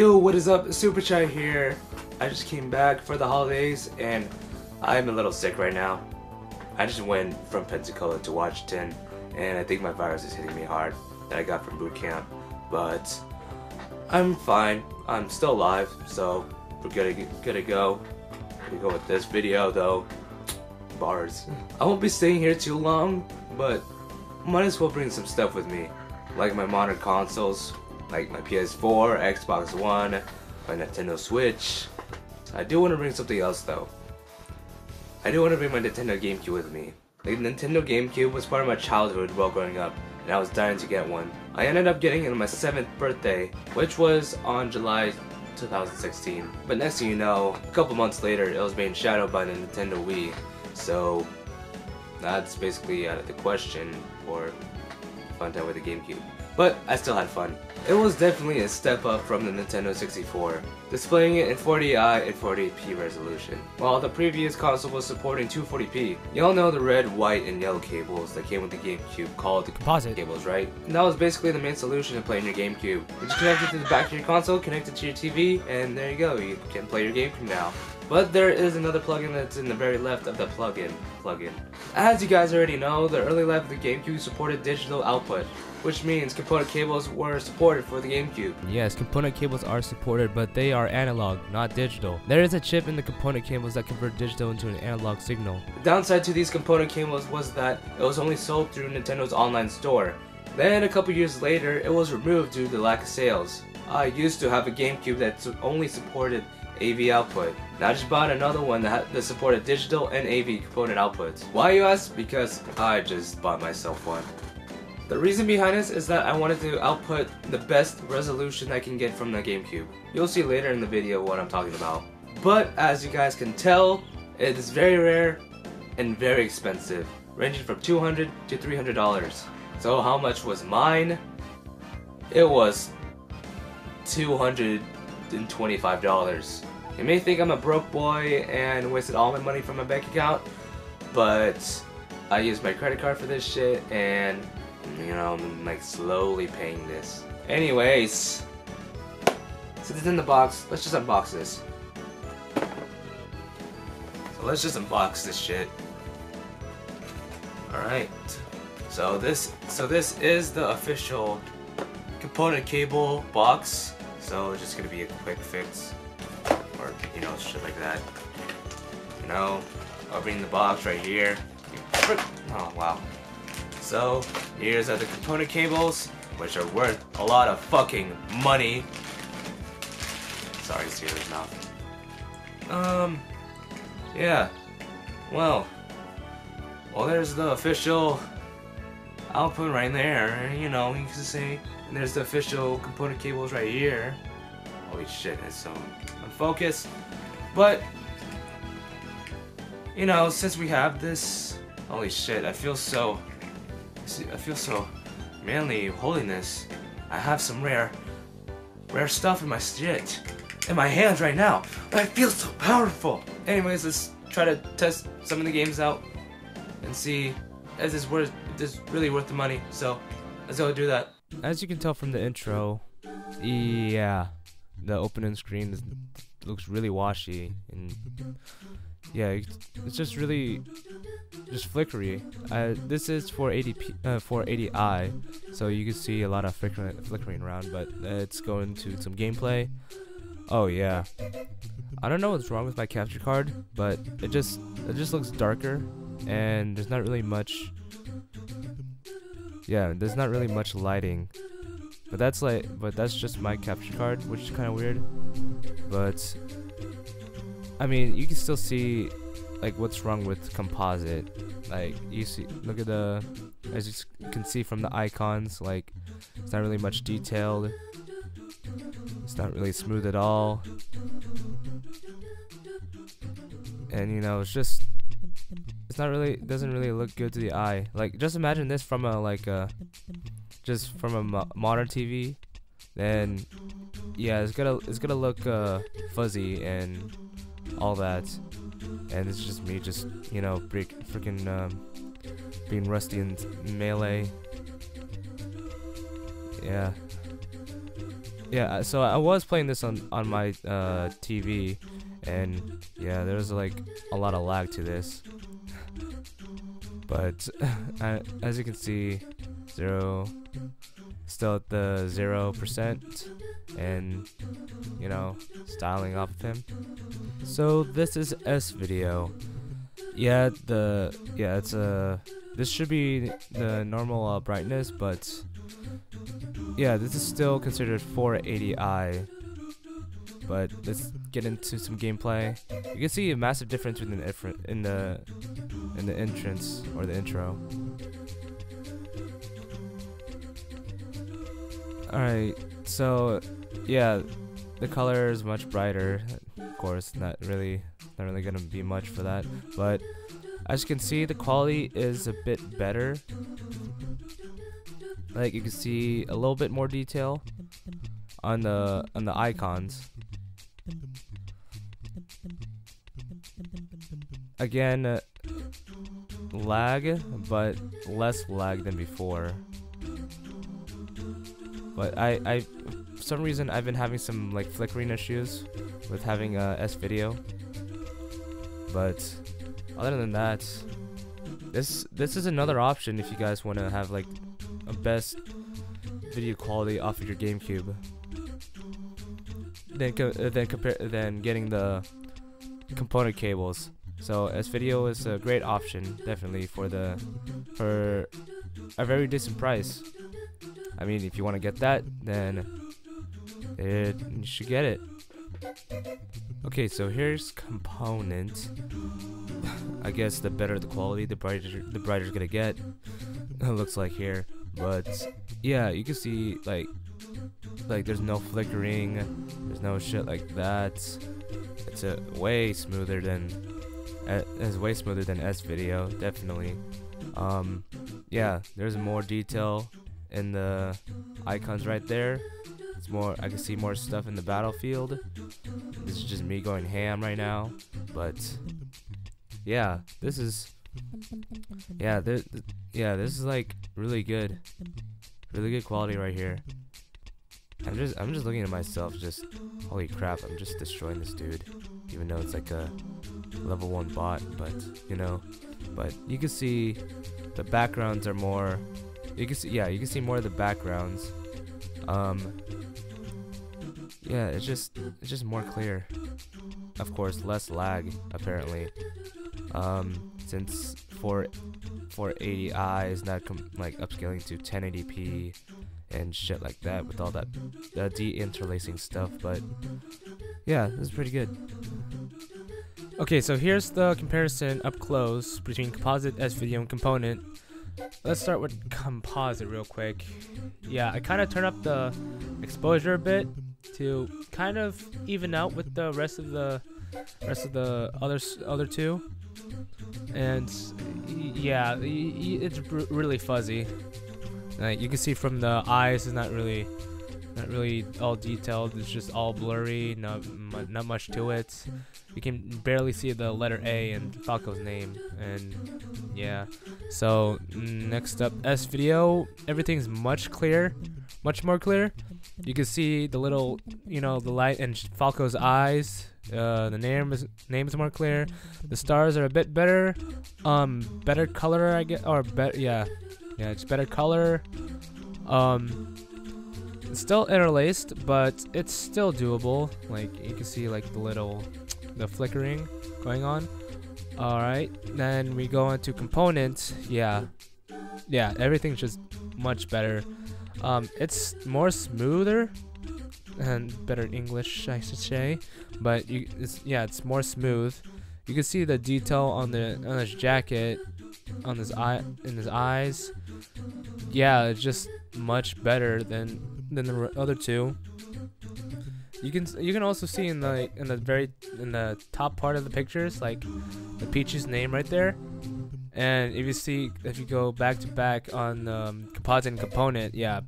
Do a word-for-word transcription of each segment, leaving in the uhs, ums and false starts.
Yo, what is up? SuperChai here. I just came back for the holidays and I'm a little sick right now. I just went from Pensacola to Washington and I think my virus is hitting me hard that I got from boot camp, but I'm fine. I'm still alive, so we're gonna, gonna go. We're gonna go with this video though. Bars. I won't be staying here too long, but might as well bring some stuff with me, like my modern consoles, like my P S four, Xbox One, my Nintendo Switch. I do want to bring something else though. I do want to bring my Nintendo GameCube with me. The Nintendo GameCube was part of my childhood while growing up, and I was dying to get one. I ended up getting it on my seventh birthday, which was on July two thousand sixteen. But next thing you know, a couple months later, it was being shadowed by the Nintendo Wii. So that's basically out of the question for fun time with the GameCube. But I still had fun. It was definitely a step up from the Nintendo sixty-four, displaying it in forty i and forty p resolution. While the previous console was supporting two forty p, y'all know the red, white, and yellow cables that came with the GameCube called the composite cables, right? And that was basically the main solution to playing your GameCube. You just connect it to the back of your console, connect it to your T V, and there you go, you can play your GameCube now. But there is another plugin that's in the very left of the plugin plugin. As you guys already know, the early life of the GameCube supported digital output, which means component cables were supported for the GameCube. Yes, component cables are supported, but they are analog, not digital. There is a chip in the component cables that convert digital into an analog signal. The downside to these component cables was that it was only sold through Nintendo's online store. Then a couple years later, it was removed due to the lack of sales. I used to have a GameCube that only supported A V output. Now I just bought another one that, that supported digital and A V component outputs. Why you ask? Because I just bought myself one. The reason behind this is that I wanted to output the best resolution I can get from the GameCube. You'll see later in the video what I'm talking about. But as you guys can tell, it is very rare and very expensive, ranging from two hundred dollars to three hundred dollars. So how much was mine? It was two hundred twenty-five dollars. You may think I'm a broke boy and wasted all my money from my bank account, but I used my credit card for this shit and, you know, I'm like slowly paying this. Anyways, since it's in the box, let's just unbox this. So let's just unbox this shit. Alright, so this, so this is the official component cable box. So it's just gonna be a quick fix, or you know, shit like that. You know, opening the box right here. Oh wow. So here's other component cables, which are worth a lot of fucking money. Sorry, serious mouth. Um, yeah. Well, well, there's the official output right there. You know, you can see. And there's the official component cables right here. Holy shit, it's so unfocused. But, you know, since we have this, holy shit, I feel so, I feel so manly holding this. I have some rare, rare stuff in my shit, in my hands right now. But I feel so powerful. Anyways, let's try to test some of the games out and see if this worth, if this really worth the money. So, let's go do that. As you can tell from the intro, yeah, the opening screen is, looks really washy, and yeah, it's just really just flickery. Uh, this is four eighty p, uh, four eighty i, so you can see a lot of flickering, flickering around, but let's go into some gameplay. Oh yeah, I don't know what's wrong with my capture card, but it just it just looks darker, and there's not really much. Yeah, there's not really much lighting, but that's like, but that's just my capture card, which is kind of weird. But I mean, you can still see like what's wrong with composite. Like you see, look at the, as you can see from the icons, like it's not really much detailed. It's not really smooth at all, and you know, it's just. It's not really, doesn't really look good to the eye. Like, just imagine this from a, like, a, just from a mo modern T V. Then, yeah, it's gonna, it's gonna look, uh, fuzzy and all that. And it's just me just, you know, break, freaking, um, being rusty in Melee. Yeah. yeah, so I was playing this on on my uh, T V, and yeah, there's like a lot of lag to this. But as you can see, zero, still at the zero percent, and you know, styling off of him. So this is S video. Yeah, the yeah, it's a. Uh, this should be the normal uh, brightness, but yeah, this is still considered four eighty i. But let's get into some gameplay. You can see a massive difference within the in the in the entrance or the intro. All right, so yeah, the color is much brighter. Of course, not really, not really gonna be much for that. But as you can see, the quality is a bit better. Like you can see a little bit more detail on the on the icons. Again, uh, lag, but less lag than before. But I, I, for some reason, I've been having some like flickering issues with having a S video. But other than that, this this is another option if you guys want to have like a best video quality off of your GameCube. Then co uh, then compare then getting the component cables. So S video is a great option, definitely, for the for a very decent price. I mean, if you want to get that, then it, you should get it. Okay, so here's component. I guess the better the quality, the brighter the brighter it's gonna get. It looks like here, but yeah, you can see like like there's no flickering, there's no shit like that. It's a way smoother than it's way smoother than S video, definitely. Um, yeah, there's more detail in the icons right there. It's more, I can see more stuff in the battlefield. This is just me going ham right now, but yeah, this is yeah, th th yeah, this is like really good, really good quality right here. I'm just, I'm just looking at myself, just holy crap, I'm just destroying this dude, even though it's like a level one bot, but you know, but you can see the backgrounds are more. You can see, yeah, you can see more of the backgrounds. Um, yeah, it's just, it's just more clear. Of course, less lag apparently. Um, since four eighty i is not com like upscaling to ten eighty p and shit like that with all that uh, de-interlacing stuff. But yeah, this is pretty good. Okay, so here's the comparison up close between composite S video and component. Let's start with composite real quick. Yeah, I kind of turn up the exposure a bit to kind of even out with the rest of the rest of the other other two. And yeah, it's really fuzzy. Like you can see from the eyes, it's not really not really all detailed. It's just all blurry. Not not much to it. You can barely see the letter A in Falco's name, and yeah. So next up, S video. Everything's much clearer, much more clear. You can see the little, you know, the light in Falco's eyes. Uh, the name is name is more clear. The stars are a bit better. Um, better color, I guess, or better. Yeah, yeah, it's better color. Um. It's still interlaced, but it's still doable. Like you can see like the little the flickering going on. All right, then we go into components. Yeah, yeah, everything's just much better. Um, it's more smoother and better English, I should say. But you, it's, yeah, it's more smooth. You can see the detail on the on his jacket, on his eye, in his eyes. Yeah, it's just much better than. than the other two. You can you can also see in the in the very in the top part of the pictures like the Peach's name right there. And if you see if you go back to back on um, composite and component, yeah,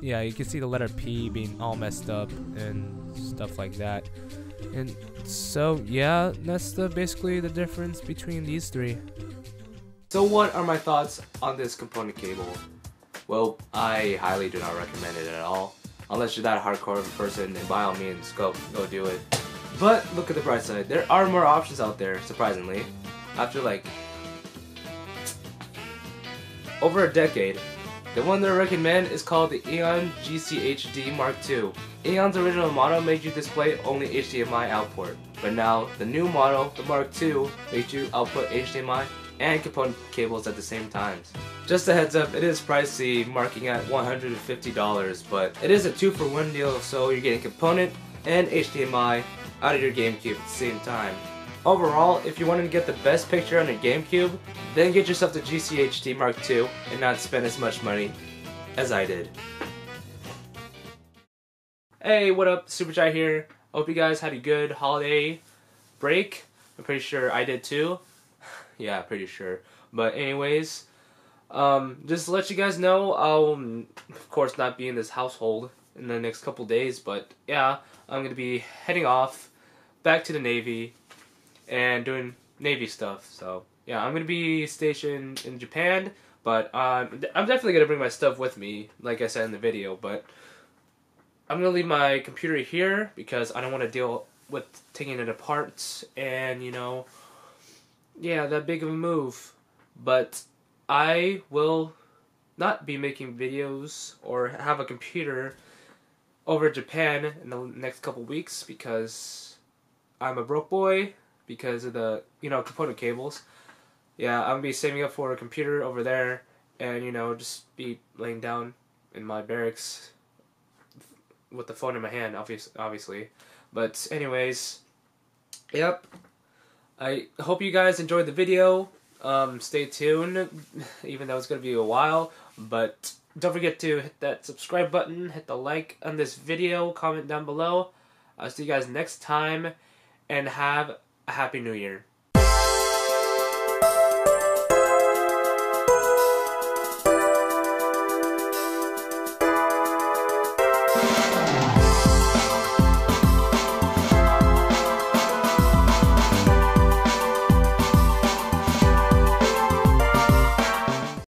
yeah, you can see the letter P being all messed up and stuff like that. And so yeah, that's the basically the difference between these three. So what are my thoughts on this component cable? Well, I highly do not recommend it at all. unless you're that hardcore of a person, then by all means, go, go do it. But look at the bright side. There are more options out there, surprisingly. After like over a decade, the one that I recommend is called the Eon G C H D Mark two. Eon's original model made you display only H D M I output, but now the new model, the Mark two, makes you output H D M I and component cables at the same time. Just a heads up, it is pricey, marking at one hundred fifty dollars, but it is a two for one deal, so you're getting component and H D M I out of your GameCube at the same time. Overall, if you wanted to get the best picture on your GameCube, then get yourself the G C H D Mark two and not spend as much money as I did. Hey, what up? SuperChai here. Hope you guys had a good holiday break. I'm pretty sure I did too. Yeah, pretty sure. But anyways, um, just to let you guys know, I'll of course not be in this household in the next couple days, but yeah, I'm going to be heading off back to the Navy and doing Navy stuff. So yeah, I'm going to be stationed in Japan, but um, I'm definitely going to bring my stuff with me, like I said in the video, but I'm going to leave my computer here because I don't want to deal with taking it apart and, you know, yeah, that big of a move. But I will not be making videos or have a computer over Japan in the next couple weeks because I'm a broke boy because of the, you know, component cables. Yeah, I'm going to be saving up for a computer over there and, you know, just be laying down in my barracks with the phone in my hand, obvious, obviously. But anyways, yep. I hope you guys enjoyed the video. Um, stay tuned, even though it's going to be a while. But don't forget to hit that subscribe button, hit the like on this video, comment down below. I'll see you guys next time, and have a happy new year.